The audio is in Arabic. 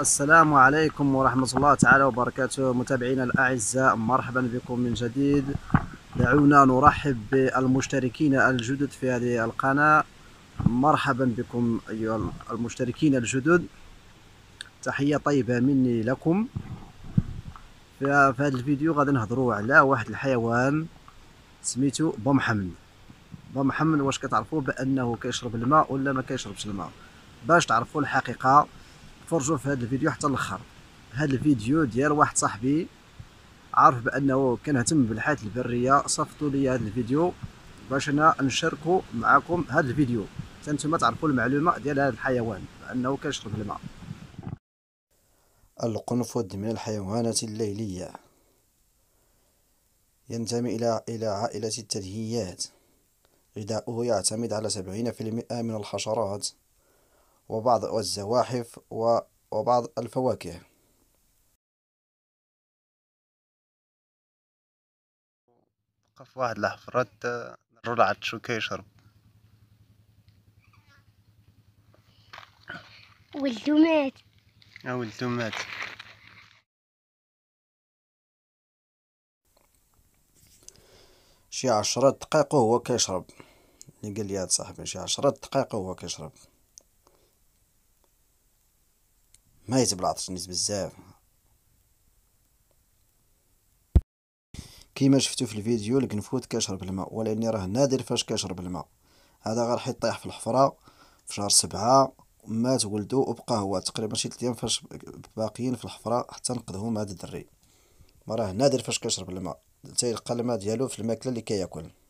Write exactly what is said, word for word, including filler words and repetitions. السلام عليكم ورحمة الله تعالى وبركاته. متابعينا الأعزاء، مرحبا بكم من جديد. دعونا نرحب بالمشتركين الجدد في هذه القناة. مرحبا بكم أيها المشتركين الجدد، تحية طيبة مني لكم. في هذا الفيديو غادي نهضروا على واحد الحيوان سميتو بومحمل. بومحمل واش كتعرفوا بأنه كيشرب الماء ولا ما كيشربش الماء؟ باش تعرفوا الحقيقة تفرجوا في هذا الفيديو حتى الاخر. هذا الفيديو ديال واحد صاحبي عارف بانه كنهتم بالحياة البرية، صفتوا لي هذا الفيديو باش انا نشاركوا معكم هذا الفيديو حتى نتوما تعرفوا المعلومة ديال هذا الحيوان بانه كيشرب الماء. القنفذ من الحيوانات الليلية، ينتمي الى الى عائلة التدهيات. غذاؤه يعتمد على سبعين في المئة من الحشرات وبعض الزواحف وبعض الفواكه. وقف واحد الحفرات رلعت شو كيشرب، ولدو مات. ولدو مات. شي عشرة دقائق وهو كيشرب، اللي قال لي هاد صاحبي شي عشرة دقائق وهو كيشرب. ميت بالعطش، نيت بزاف كيما شفتو في الفيديو. القنفوذ كيشرب الماء، ولاني راه نادر فاش كيشرب الماء. هذا غير حيت طيح في الحفره في شهر سبعة، مات ولدو وبقى هو تقريبا شي ثلاث ايام فاش باقيين في الحفره حتى نقذهم. هذا الدري راه نادر فاش كيشرب الماء، تيلقى الماء ديالو في الماكله اللي كياكل.